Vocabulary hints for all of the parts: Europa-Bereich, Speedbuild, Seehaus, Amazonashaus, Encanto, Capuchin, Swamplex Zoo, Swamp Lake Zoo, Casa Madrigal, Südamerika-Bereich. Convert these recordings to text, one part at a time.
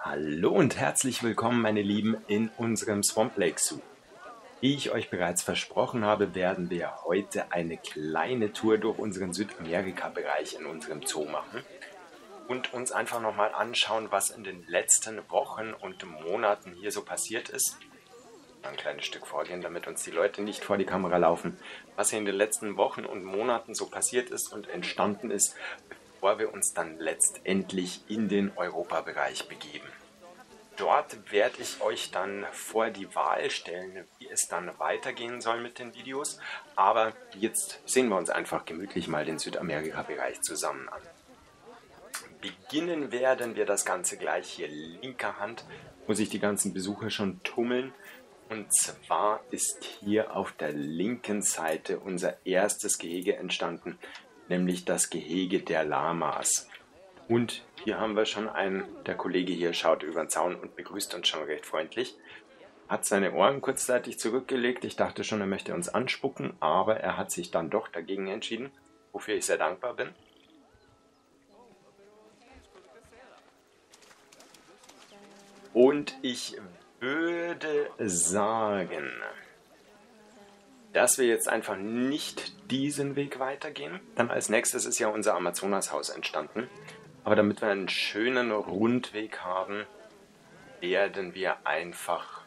Hallo und herzlich willkommen, meine Lieben, in unserem Swamp Lake Zoo. Wie ich euch bereits versprochen habe, werden wir heute eine kleine Tour durch unseren Südamerika-Bereich in unserem Zoo machen und uns einfach nochmal anschauen, was in den letzten Wochen und Monaten hier so passiert ist. Ein kleines Stück vorgehen, damit uns die Leute nicht vor die Kamera laufen. Was hier in den letzten Wochen und Monaten so passiert ist und entstanden ist, bevor wir uns dann letztendlich in den Europa-Bereich begeben. Dort werde ich euch dann vor die Wahl stellen, wie es dann weitergehen soll mit den Videos. Aber jetzt sehen wir uns einfach gemütlich mal den Südamerika-Bereich zusammen an. Beginnen werden wir das Ganze gleich hier linker Hand, wo sich die ganzen Besucher schon tummeln. Und zwar ist hier auf der linken Seite unser erstes Gehege entstanden, nämlich das Gehege der Lamas. Und hier haben wir schon einen, der Kollege hier schaut über den Zaun und begrüßt uns schon recht freundlich. Hat seine Ohren kurzzeitig zurückgelegt, ich dachte schon, er möchte uns anspucken, aber er hat sich dann doch dagegen entschieden, wofür ich sehr dankbar bin. Und ich würde sagen, dass wir jetzt einfach nicht diesen Weg weitergehen. Dann als nächstes ist ja unser Amazonashaus entstanden. Aber damit wir einen schönen Rundweg haben, werden wir einfach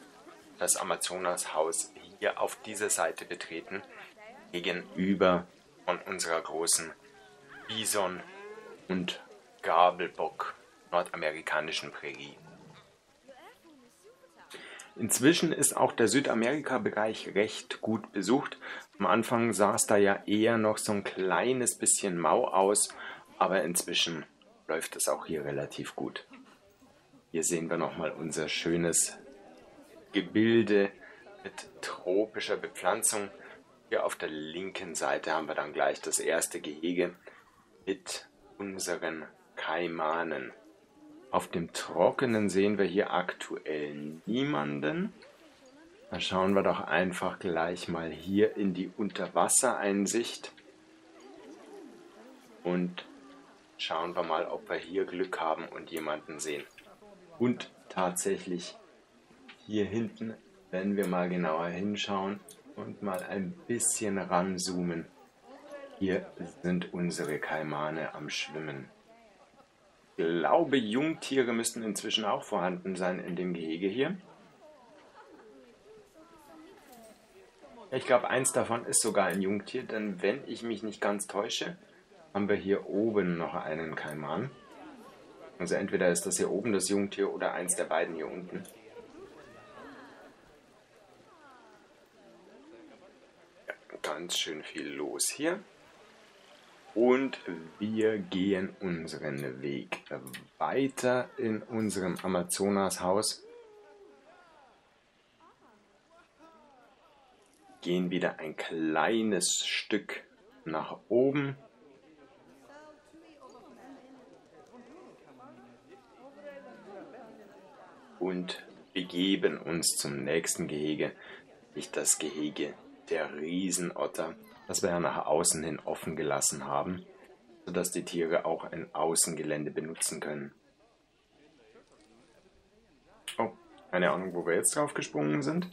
das Amazonashaus hier auf dieser Seite betreten, gegenüber von unserer großen Bison- und Gabelbock nordamerikanischen Prärie. Inzwischen ist auch der Südamerika-Bereich recht gut besucht. Am Anfang sah es da ja eher noch so ein kleines bisschen mau aus, aber inzwischen läuft es auch hier relativ gut. Hier sehen wir nochmal unser schönes Gebilde mit tropischer Bepflanzung. Hier auf der linken Seite haben wir dann gleich das erste Gehege mit unseren Kaimanen. Auf dem Trockenen sehen wir hier aktuell niemanden. Da schauen wir doch einfach gleich mal hier in die Unterwassereinsicht. Und schauen wir mal, ob wir hier Glück haben und jemanden sehen. Und tatsächlich hier hinten, wenn wir mal genauer hinschauen und mal ein bisschen ranzoomen, hier sind unsere Kaimane am Schwimmen. Ich glaube, Jungtiere müssten inzwischen auch vorhanden sein in dem Gehege hier. Ich glaube, eins davon ist sogar ein Jungtier, denn wenn ich mich nicht ganz täusche, haben wir hier oben noch einen Kaiman. Also entweder ist das hier oben das Jungtier oder eins der beiden hier unten. Ja, ganz schön viel los hier. Und wir gehen unseren Weg weiter in unserem Amazonashaus. Gehen wieder ein kleines Stück nach oben. Und begeben uns zum nächsten Gehege, nämlich das Gehege der Riesenotter, das wir ja nach außen hin offen gelassen haben, sodass die Tiere auch ein Außengelände benutzen können. Oh, keine Ahnung, wo wir jetzt drauf gesprungen sind,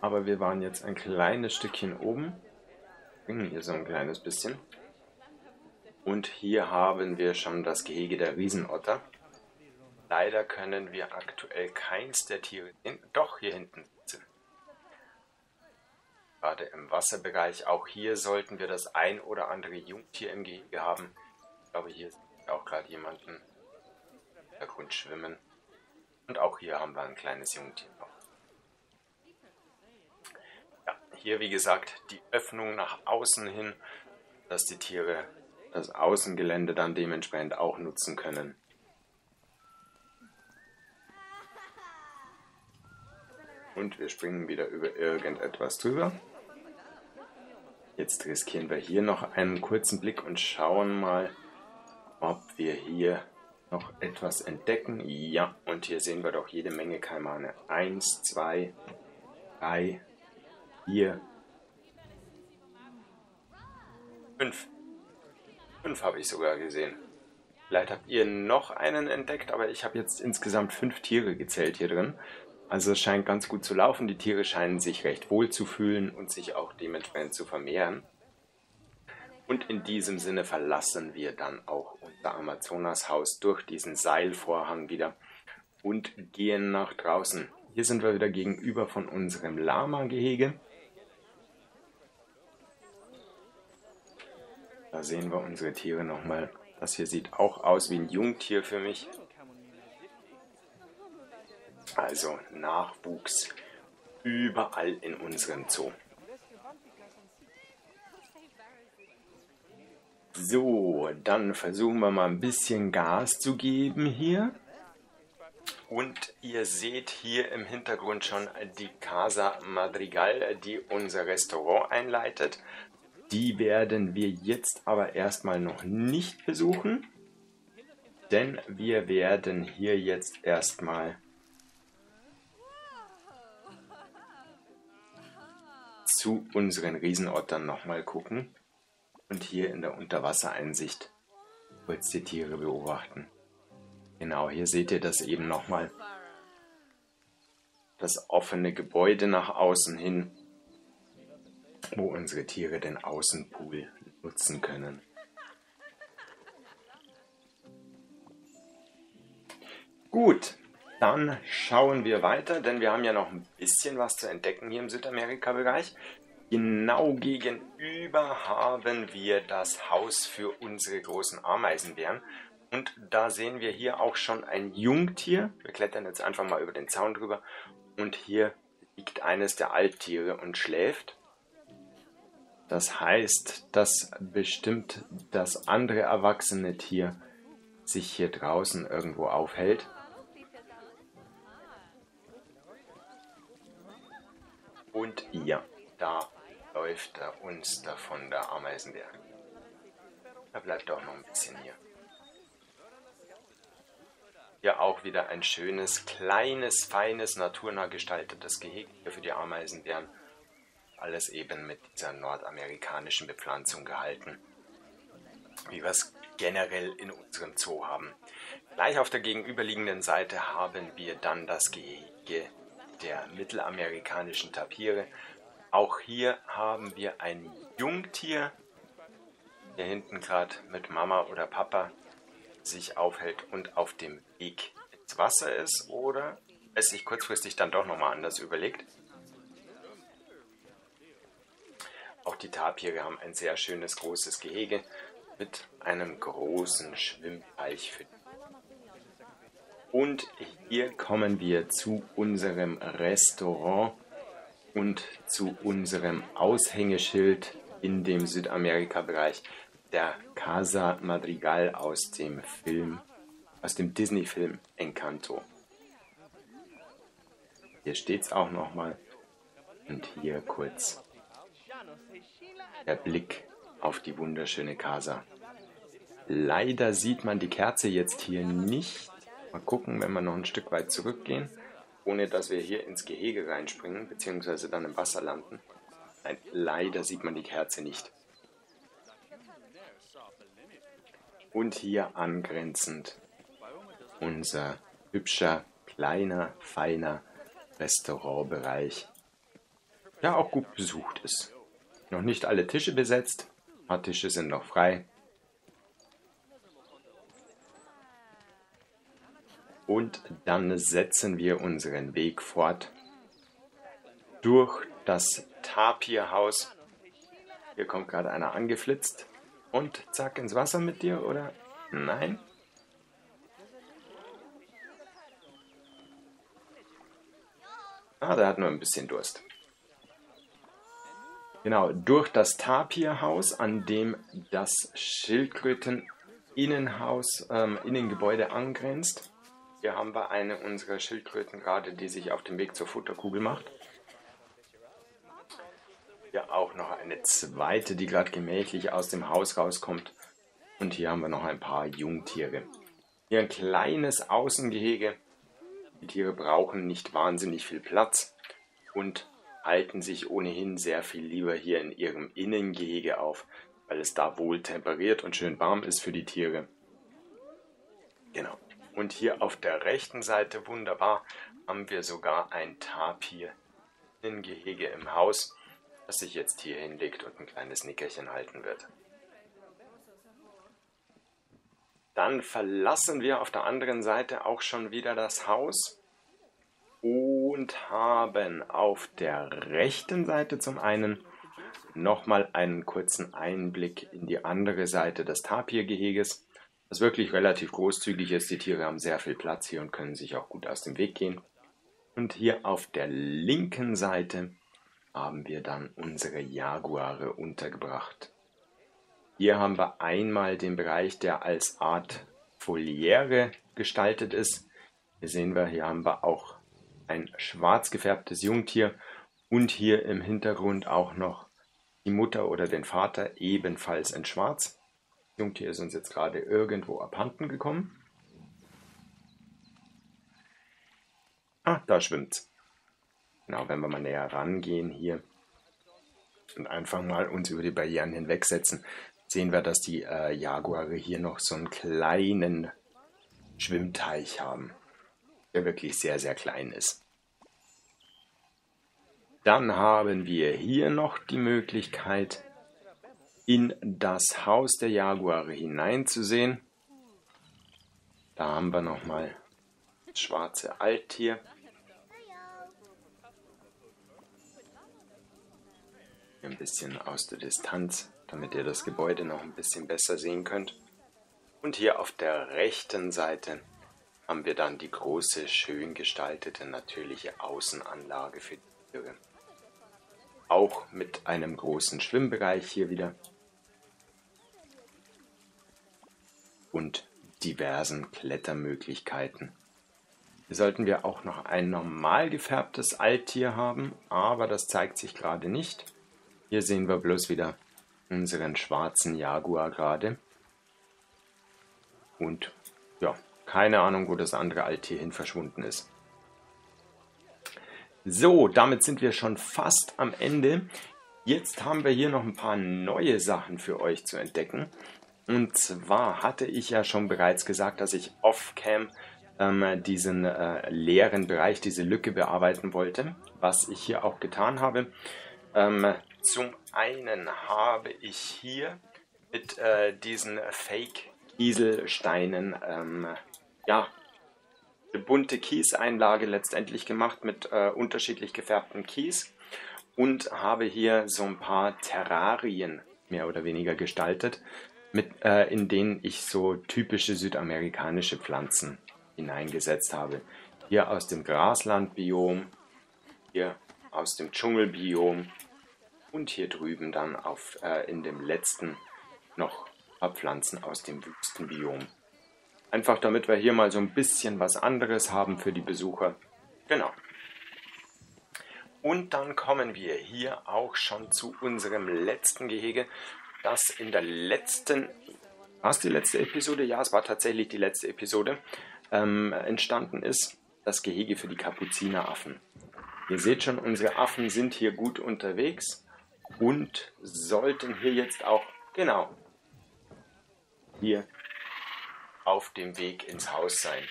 aber wir waren jetzt ein kleines Stückchen oben. Springen hier so ein kleines bisschen. Und hier haben wir schon das Gehege der Riesenotter. Leider können wir aktuell keins der Tiere sehen. Doch, hier hinten sind gerade im Wasserbereich. Auch hier sollten wir das ein oder andere Jungtier im Gehege haben. Ich glaube, hier sieht auch gerade jemanden im Hintergrund schwimmen. Und auch hier haben wir ein kleines Jungtier noch. Ja, hier wie gesagt die Öffnung nach außen hin, dass die Tiere das Außengelände dann dementsprechend auch nutzen können. Und wir springen wieder über irgendetwas drüber. Jetzt riskieren wir hier noch einen kurzen Blick und schauen mal, ob wir hier noch etwas entdecken. Ja, und hier sehen wir doch jede Menge Kaimane. 1, 2, 3, 4, 5. 5 habe ich sogar gesehen. Vielleicht habt ihr noch einen entdeckt, aber ich habe jetzt insgesamt 5 Tiere gezählt hier drin. Also es scheint ganz gut zu laufen. Die Tiere scheinen sich recht wohl zu fühlen und sich auch dementsprechend zu vermehren. Und in diesem Sinne verlassen wir dann auch unser Amazonashaus durch diesen Seilvorhang wieder und gehen nach draußen. Hier sind wir wieder gegenüber von unserem Lama-Gehege. Da sehen wir unsere Tiere nochmal. Das hier sieht auch aus wie ein Jungtier für mich. Also Nachwuchs überall in unserem Zoo. So, dann versuchen wir mal ein bisschen Gas zu geben hier. Und ihr seht hier im Hintergrund schon die Casa Madrigal, die unser Restaurant einleitet. Die werden wir jetzt aber erstmal noch nicht besuchen, denn wir werden hier jetzt erstmal zu unseren Riesenottern nochmal gucken und hier in der Unterwassereinsicht kurz die Tiere beobachten. Genau, hier seht ihr das eben nochmal. Das offene Gebäude nach außen hin, wo unsere Tiere den Außenpool nutzen können. Gut, dann schauen wir weiter, denn wir haben ja noch ein bisschen was zu entdecken hier im Südamerika-Bereich. Genau gegenüber haben wir das Haus für unsere großen Ameisenbären. Und da sehen wir hier auch schon ein Jungtier. Wir klettern jetzt einfach mal über den Zaun drüber. Und hier liegt eines der Alttiere und schläft. Das heißt, dass bestimmt das andere erwachsene Tier sich hier draußen irgendwo aufhält. Und ja, da läuft er uns davon, der Ameisenbär. Da bleibt auch noch ein bisschen hier. Hier auch wieder ein schönes, kleines, feines, naturnah gestaltetes Gehege für die Ameisenbären. Alles eben mit dieser nordamerikanischen Bepflanzung gehalten, wie wir es generell in unserem Zoo haben. Gleich auf der gegenüberliegenden Seite haben wir dann das Gehege der mittelamerikanischen Tapire. Auch hier haben wir ein Jungtier, der hinten gerade mit Mama oder Papa sich aufhält und auf dem Weg ins Wasser ist oder es sich kurzfristig dann doch nochmal anders überlegt. Auch die Tapire haben ein sehr schönes, großes Gehege mit einem großen Schwimmteich für die. Und hier kommen wir zu unserem Restaurant und zu unserem Aushängeschild in dem Südamerika-Bereich, der Casa Madrigal aus dem Film, aus dem Disney-Film Encanto. Hier steht es auch nochmal und hier kurz der Blick auf die wunderschöne Casa. Leider sieht man die Kerze jetzt hier nicht. Mal gucken, wenn wir noch ein Stück weit zurückgehen, ohne dass wir hier ins Gehege reinspringen, beziehungsweise dann im Wasser landen. Nein, leider sieht man die Kerze nicht. Und hier angrenzend unser hübscher, kleiner, feiner Restaurantbereich, der auch gut besucht ist. Noch nicht alle Tische besetzt, ein paar Tische sind noch frei. Und dann setzen wir unseren Weg fort durch das Tapirhaus. Hier kommt gerade einer angeflitzt und zack ins Wasser mit dir, oder? Nein. Ah, der hat nur ein bisschen Durst. Genau, durch das Tapirhaus, an dem das Schildkröten-Innengebäude angrenzt. Hier haben wir eine unserer Schildkröten gerade, die sich auf dem Weg zur Futterkugel macht. Hier auch noch eine zweite, die gerade gemächlich aus dem Haus rauskommt. Und hier haben wir noch ein paar Jungtiere. Hier ein kleines Außengehege. Die Tiere brauchen nicht wahnsinnig viel Platz und halten sich ohnehin sehr viel lieber hier in ihrem Innengehege auf, weil es da wohl temperiert und schön warm ist für die Tiere. Genau. Und hier auf der rechten Seite, wunderbar, haben wir sogar ein Tapir, ein Gehege im Haus, das sich jetzt hier hinlegt und ein kleines Nickerchen halten wird. Dann verlassen wir auf der anderen Seite auch schon wieder das Haus und haben auf der rechten Seite zum einen nochmal einen kurzen Einblick in die andere Seite des Tapirgeheges, was wirklich relativ großzügig ist. Die Tiere haben sehr viel Platz hier und können sich auch gut aus dem Weg gehen. Und hier auf der linken Seite haben wir dann unsere Jaguare untergebracht. Hier haben wir einmal den Bereich, der als Art Voliere gestaltet ist. Hier sehen wir, hier haben wir auch ein schwarz gefärbtes Jungtier und hier im Hintergrund auch noch die Mutter oder den Vater, ebenfalls in schwarz. Das Jungtier ist uns jetzt gerade irgendwo abhanden gekommen. Ah, da schwimmt's. Genau, wenn wir mal näher rangehen hier und einfach mal uns über die Barrieren hinwegsetzen, sehen wir, dass die Jaguare hier noch so einen kleinen Schwimmteich haben, der wirklich sehr, sehr klein ist. Dann haben wir hier noch die Möglichkeit, in das Haus der Jaguare hineinzusehen. Da haben wir nochmal das schwarze Alttier. Ein bisschen aus der Distanz, damit ihr das Gebäude noch ein bisschen besser sehen könnt. Und hier auf der rechten Seite haben wir dann die große, schön gestaltete, natürliche Außenanlage für die Tiere. Auch mit einem großen Schwimmbereich hier wieder. Und diversen Klettermöglichkeiten. Hier sollten wir auch noch ein normal gefärbtes Alttier haben, aber das zeigt sich gerade nicht. Hier sehen wir bloß wieder unseren schwarzen Jaguar gerade. Und ja, keine Ahnung, wo das andere Alttier hin verschwunden ist. So, damit sind wir schon fast am Ende. Jetzt haben wir hier noch ein paar neue Sachen für euch zu entdecken. Und zwar hatte ich ja schon bereits gesagt, dass ich off-cam diesen leeren Bereich, diese Lücke bearbeiten wollte, was ich hier auch getan habe. Zum einen habe ich hier mit diesen Fake-Kieselsteinen eine bunte Kieseinlage letztendlich gemacht mit unterschiedlich gefärbten Kies und habe hier so ein paar Terrarien mehr oder weniger gestaltet, mit, in denen ich so typische südamerikanische Pflanzen hineingesetzt habe. Hier aus dem Graslandbiom, hier aus dem Dschungelbiom und hier drüben dann auf, in dem letzten noch ein paar Pflanzen aus dem Wüstenbiom. Einfach damit wir hier mal so ein bisschen was anderes haben für die Besucher. Genau. Und dann kommen wir hier auch schon zu unserem letzten Gehege, das in der letzten... War es die letzte Episode? Ja, es war tatsächlich die letzte Episode. Entstanden ist das Gehege für die Kapuzineraffen. Ihr seht schon, unsere Affen sind hier gut unterwegs und sollten hier jetzt auch... Genau. Hier auf dem Weg ins Haus sein.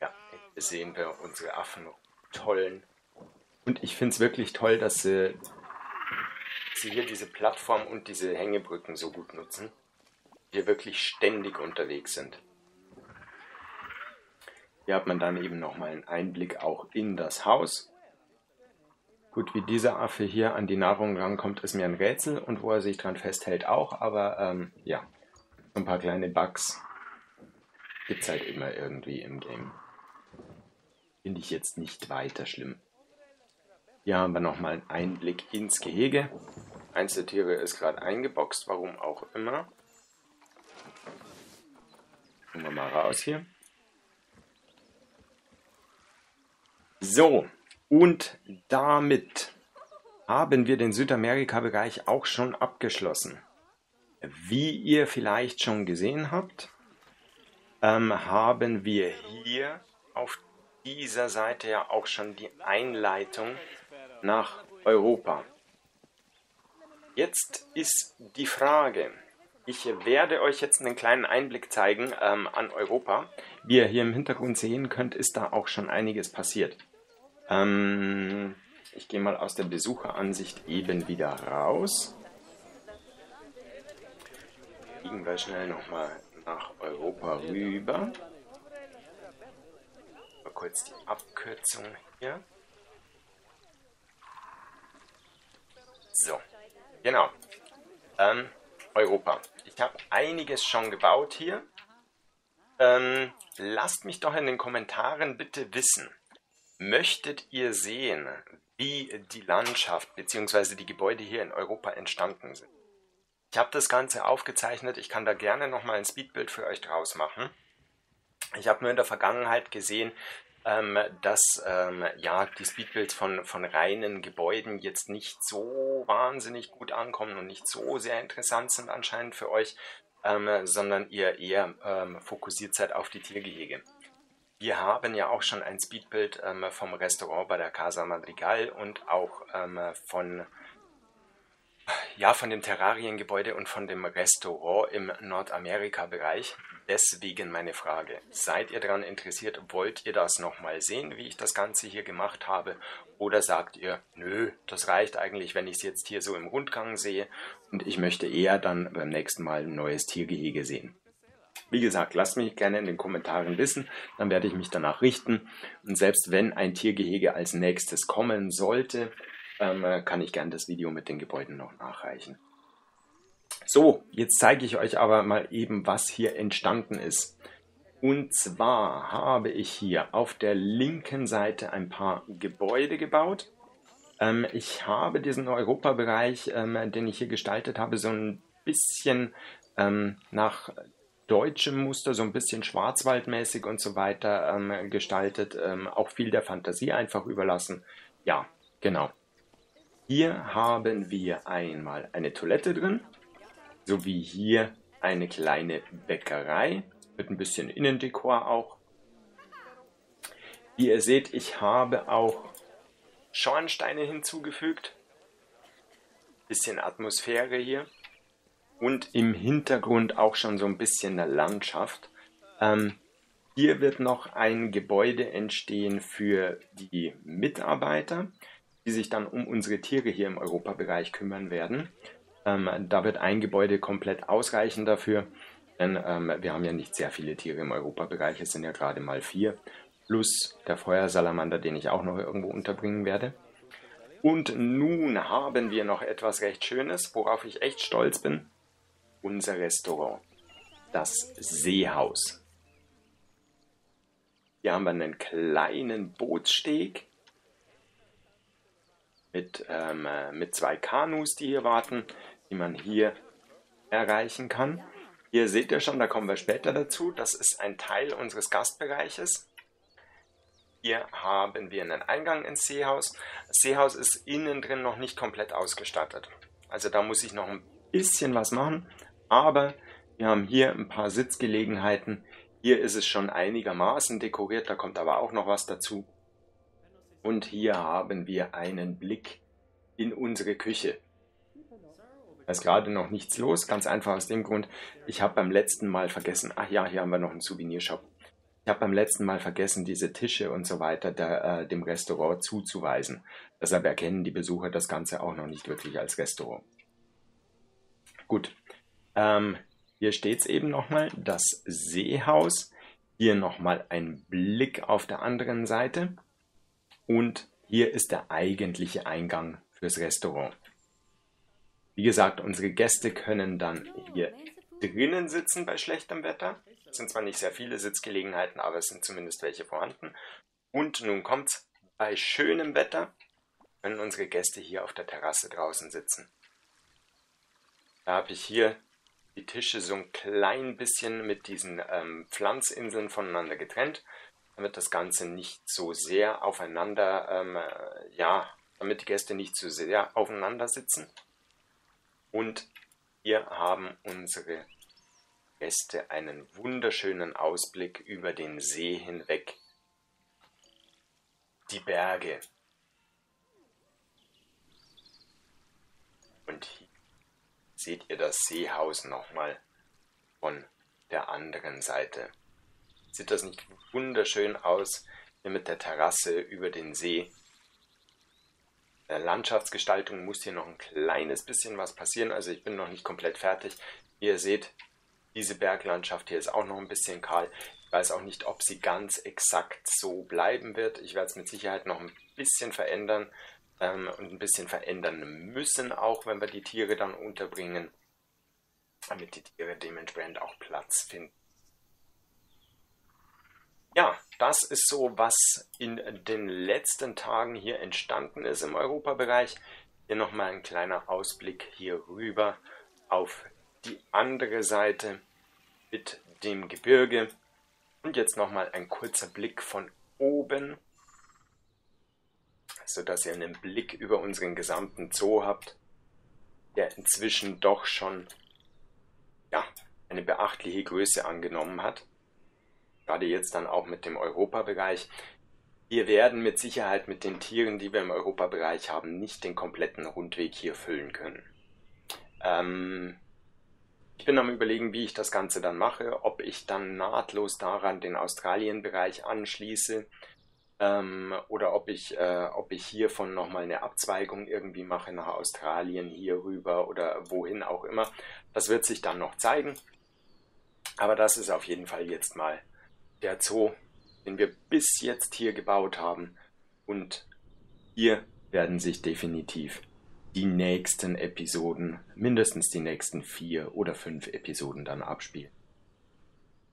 Ja, hier sehen wir unsere Affen tollen. Und ich finde es wirklich toll, dass sie hier diese Plattform und diese Hängebrücken so gut nutzen. Hier wirklich ständig unterwegs sind. Hier hat man dann eben nochmal einen Einblick auch in das Haus. Gut, wie dieser Affe hier an die Nahrung rankommt, ist mir ein Rätsel und wo er sich dran festhält auch, aber ja, so ein paar kleine Bugs gibt es halt immer irgendwie im Game. Finde ich jetzt nicht weiter schlimm. Hier haben wir nochmal einen Einblick ins Gehege. Eins der Tiere ist gerade eingeboxt, warum auch immer. Gucken wir mal raus hier. So. Und damit haben wir den Südamerika-Bereich auch schon abgeschlossen. Wie ihr vielleicht schon gesehen habt, haben wir hier auf dieser Seite ja auch schon die Einleitung nach Europa. Jetzt ist die Frage, ich werde euch jetzt einen kleinen Einblick zeigen an Europa. Wie ihr hier im Hintergrund sehen könnt, ist da auch schon einiges passiert. Ich gehe mal aus der Besucheransicht eben wieder raus. Biegen wir schnell nochmal nach Europa rüber. Mal kurz die Abkürzung hier. So, genau. Europa. Ich habe einiges schon gebaut hier. Lasst mich doch in den Kommentaren bitte wissen, möchtet ihr sehen, wie die Landschaft bzw. die Gebäude hier in Europa entstanden sind? Ich habe das Ganze aufgezeichnet, ich kann da gerne nochmal ein Speedbild für euch draus machen. Ich habe nur in der Vergangenheit gesehen, dass ja, die Speedbuilds von reinen Gebäuden jetzt nicht so wahnsinnig gut ankommen und nicht so sehr interessant sind anscheinend für euch, sondern ihr eher fokussiert seid auf die Tiergehege. Wir haben ja auch schon ein Speedbild vom Restaurant bei der Casa Madrigal und auch von dem Terrariengebäude und von dem Restaurant im Nordamerika-Bereich. Deswegen meine Frage, seid ihr daran interessiert, wollt ihr das nochmal sehen, wie ich das Ganze hier gemacht habe? Oder sagt ihr, nö, das reicht eigentlich, wenn ich es jetzt hier so im Rundgang sehe und ich möchte eher dann beim nächsten Mal ein neues Tiergehege sehen? Wie gesagt, lasst mich gerne in den Kommentaren wissen, dann werde ich mich danach richten. Und selbst wenn ein Tiergehege als nächstes kommen sollte, kann ich gerne das Video mit den Gebäuden noch nachreichen. So, jetzt zeige ich euch aber mal eben, was hier entstanden ist. Und zwar habe ich hier auf der linken Seite ein paar Gebäude gebaut. Ich habe diesen Europa-Bereich, den ich hier gestaltet habe, so ein bisschen nach deutschem Muster, so ein bisschen schwarzwaldmäßig und so weiter gestaltet. Auch viel der Fantasie einfach überlassen. Ja, genau. Hier haben wir einmal eine Toilette drin, sowie hier eine kleine Bäckerei mit ein bisschen Innendekor auch. Wie ihr seht, ich habe auch Schornsteine hinzugefügt, bisschen Atmosphäre hier und im Hintergrund auch schon so ein bisschen der Landschaft. Hier wird noch ein Gebäude entstehen für die Mitarbeiter, die sich dann um unsere Tiere hier im Europa-Bereich kümmern werden. Da wird ein Gebäude komplett ausreichen dafür, denn wir haben ja nicht sehr viele Tiere im Europa-Bereich, es sind ja gerade mal 4, plus der Feuersalamander, den ich auch noch irgendwo unterbringen werde. Und nun haben wir noch etwas recht Schönes, worauf ich echt stolz bin, unser Restaurant, das Seehaus. Hier haben wir einen kleinen Bootssteg mit 2 Kanus, die hier warten, die man hier erreichen kann. Hier seht ihr schon, da kommen wir später dazu, das ist ein Teil unseres Gastbereiches. Hier haben wir einen Eingang ins Seehaus. Das Seehaus ist innen drin noch nicht komplett ausgestattet. Also da muss ich noch ein bisschen was machen, aber wir haben hier ein paar Sitzgelegenheiten. Hier ist es schon einigermaßen dekoriert, da kommt aber auch noch was dazu. Und hier haben wir einen Blick in unsere Küche. Da ist gerade noch nichts los, ganz einfach aus dem Grund, ich habe beim letzten Mal vergessen, ach ja, hier haben wir noch einen Souvenirshop. Ich habe beim letzten Mal vergessen, diese Tische und so weiter dem Restaurant zuzuweisen. Deshalb erkennen die Besucher das Ganze auch noch nicht wirklich als Restaurant. Gut, hier steht es eben nochmal, das Seehaus. Hier nochmal ein Blick auf der anderen Seite. Und hier ist der eigentliche Eingang fürs Restaurant. Wie gesagt, unsere Gäste können dann hier drinnen sitzen bei schlechtem Wetter. Es sind zwar nicht sehr viele Sitzgelegenheiten, aber es sind zumindest welche vorhanden. Und nun kommt's, bei schönem Wetter können unsere Gäste hier auf der Terrasse draußen sitzen. Da habe ich hier die Tische so ein klein bisschen mit diesen Pflanzinseln voneinander getrennt, damit das Ganze nicht so sehr aufeinander, damit die Gäste nicht so sehr aufeinander sitzen. Und hier haben unsere Gäste einen wunderschönen Ausblick über den See hinweg. Die Berge. seht ihr das Seehaus nochmal von der anderen Seite. Sieht das nicht wunderschön aus, hier mit der Terrasse über den See? Der Landschaftsgestaltung muss hier noch ein kleines bisschen was passieren, also ich bin noch nicht komplett fertig. Wie ihr seht, diese Berglandschaft hier ist auch noch ein bisschen kahl. Ich weiß auch nicht, ob sie ganz exakt so bleiben wird. Ich werde es mit Sicherheit noch ein bisschen verändern und ein bisschen verändern müssen, auch wenn wir die Tiere dann unterbringen, damit die Tiere dementsprechend auch Platz finden. Ja, das ist so, was in den letzten Tagen hier entstanden ist im Europa-Bereich. Hier nochmal ein kleiner Ausblick hier rüber auf die andere Seite mit dem Gebirge. Und jetzt nochmal ein kurzer Blick von oben, sodass ihr einen Blick über unseren gesamten Zoo habt, der inzwischen doch schon ja, eine beachtliche Größe angenommen hat. Gerade jetzt dann auch mit dem Europa-Bereich. Wir werden mit Sicherheit mit den Tieren, die wir im Europa-Bereich haben, nicht den kompletten Rundweg hier füllen können. Ich bin am Überlegen, wie ich das Ganze dann mache, ob ich dann nahtlos daran den Australien-Bereich anschließe oder ob ich hiervon nochmal eine Abzweigung irgendwie mache nach Australien hier rüber oder wohin auch immer. Das wird sich dann noch zeigen, aber das ist auf jeden Fall jetzt mal der Zoo, den wir bis jetzt hier gebaut haben, und hier werden sich definitiv die nächsten Episoden, mindestens die nächsten 4 oder 5 Episoden dann abspielen.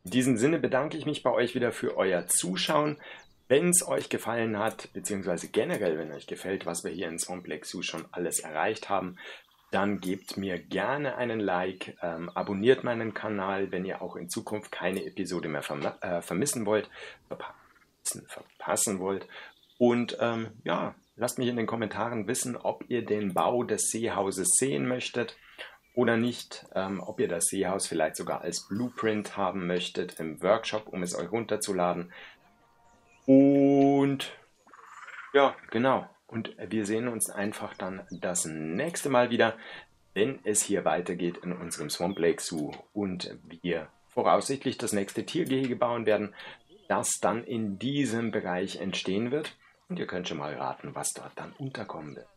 In diesem Sinne bedanke ich mich bei euch wieder für euer Zuschauen. Wenn es euch gefallen hat, beziehungsweise generell, wenn euch gefällt, was wir hier in Swamplex Zoo schon alles erreicht haben, dann gebt mir gerne einen Like, abonniert meinen Kanal, wenn ihr auch in Zukunft keine Episode mehr verpassen wollt. Und ja, lasst mich in den Kommentaren wissen, ob ihr den Bau des Seehauses sehen möchtet oder nicht, ob ihr das Seehaus vielleicht sogar als Blueprint haben möchtet im Workshop, um es euch runterzuladen. Und ja, genau. Und wir sehen uns einfach dann das nächste Mal wieder, wenn es hier weitergeht in unserem Swamp Lake Zoo und wir voraussichtlich das nächste Tiergehege bauen werden, das dann in diesem Bereich entstehen wird. Und ihr könnt schon mal raten, was dort dann unterkommen wird.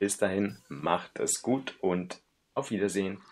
Bis dahin, macht es gut und auf Wiedersehen.